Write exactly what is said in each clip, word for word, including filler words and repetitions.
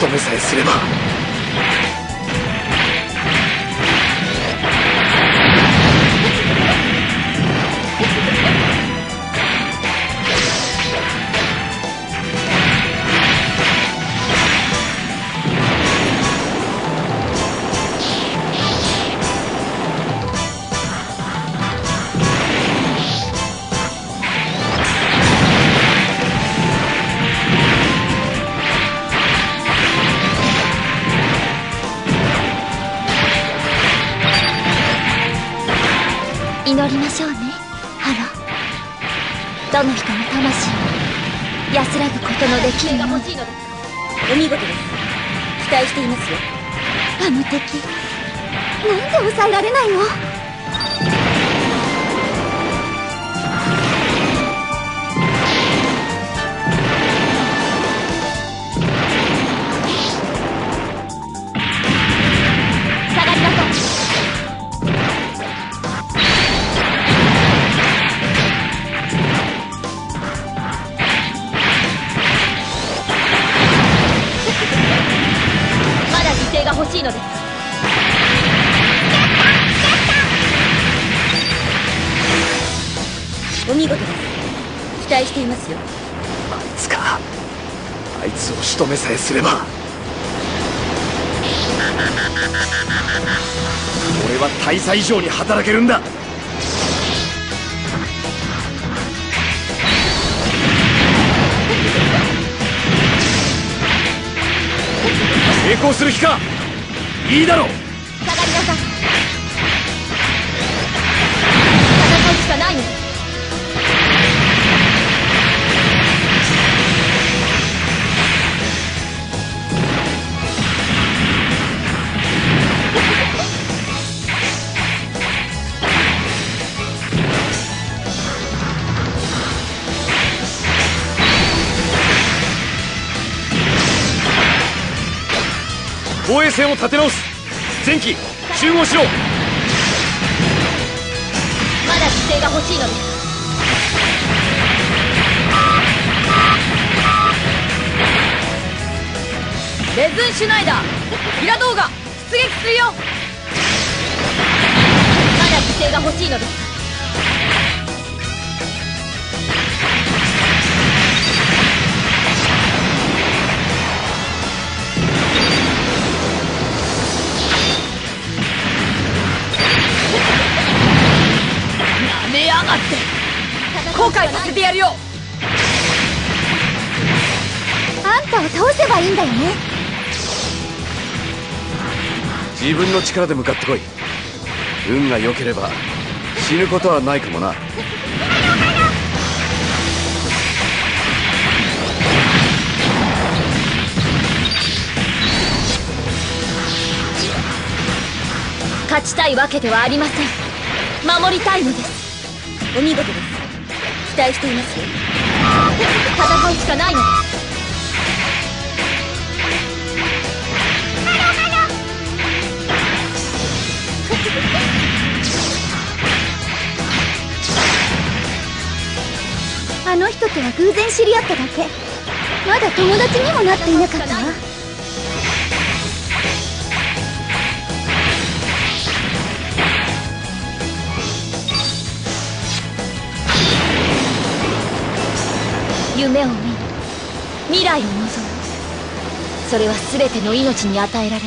仕留めさえすれば。祈りましょうね、ハロー。どの人の魂を安らぐことのできるもの。お見事です。期待していますよ。あの敵、なんで抑えられないの。下がりましょう。欲しいのです。お見事です。期待していますよ。あいつか。あいつを仕留めさえすれば俺は大佐以上に働けるんだ。成功する気か。いいだろう。下がりなさい。戦うしかないの。防衛線を立て直す。前期集合しろ。まだ規制が欲しいのです。レズン・シュナイダー、ギラドーが出撃するよ。まだ規制が欲しいのです。後悔させてやるよ。あんたを倒せばいいんだよね。自分の力で向かってこい。運が良ければ死ぬことはないかもな。勝ちたいわけではありません。守りたいのです。お見事です。期待していますよ。戦うしかないのです。あの人とは偶然知り合っただけ。まだ友達にもなっていなかったわ。夢を見る、未来を望む、それは全ての命に与えられた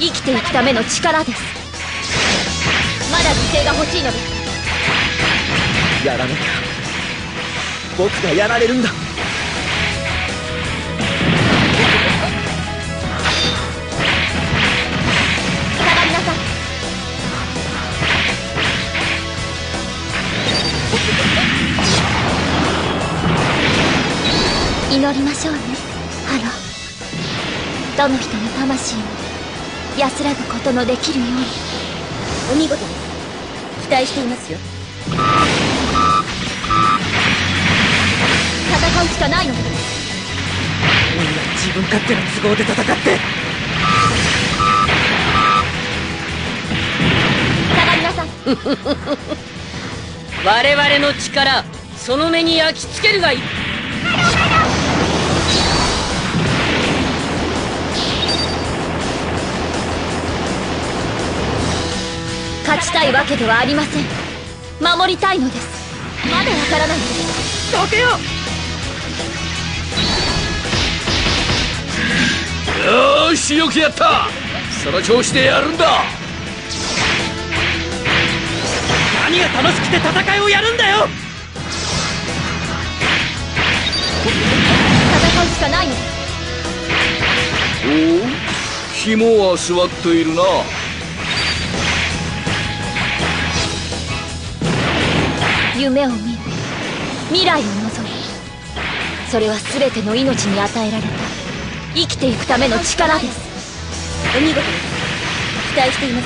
生きていくための力です。まだ犠牲が欲しいのです。やらなきゃ。僕がやられるんだ。祈りましょうね、ハロー。どの人の魂を安らぐことのできるように。お見事です。期待していますよ。戦うしかないのです。みんな自分勝手な都合で戦って。下がりなさい。我々の力、その目に焼き付けるがいい。勝ちたいわけではありません。守りたいのです。まだわからないのです。どけよ。よーし、よくやった。その調子でやるんだ。何が楽しくて戦いをやるんだよ。戦うしかないの。おお、肝は座っているな。夢を見る、未来を望む、それは全ての命に与えられた生きていくための力です。お見事です。期待しています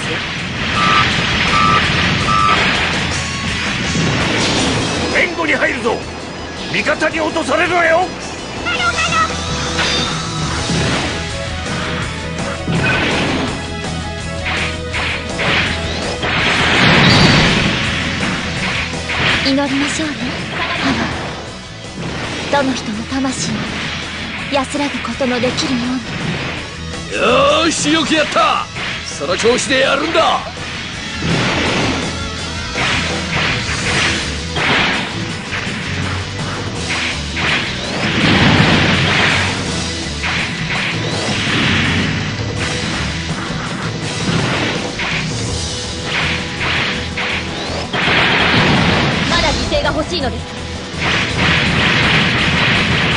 よ。援護に入るぞ。味方に落とされるわよ。マロマロ、祈りましょうね。あの、どの人の魂も安らぐことのできるように。よーし、よくやった。その調子でやるんだ。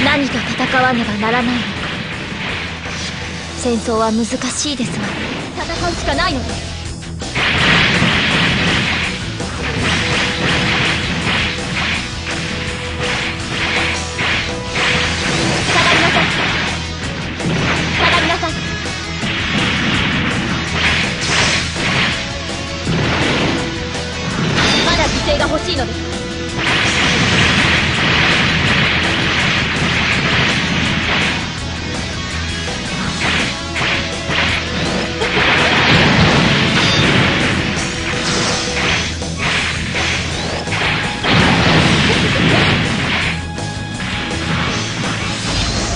何と戦わねばならないのか。戦争は難しいですわ。戦うしかないのです。下がりなさい、下がりなさい。まだ犠牲が欲しいのです。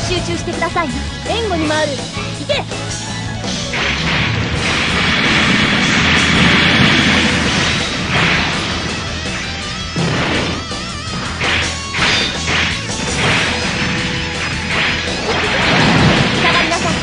集中してくださいな。援護に回る。行け。下がりなさい。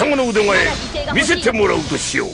貴様の腕前見せてもらうとしよう。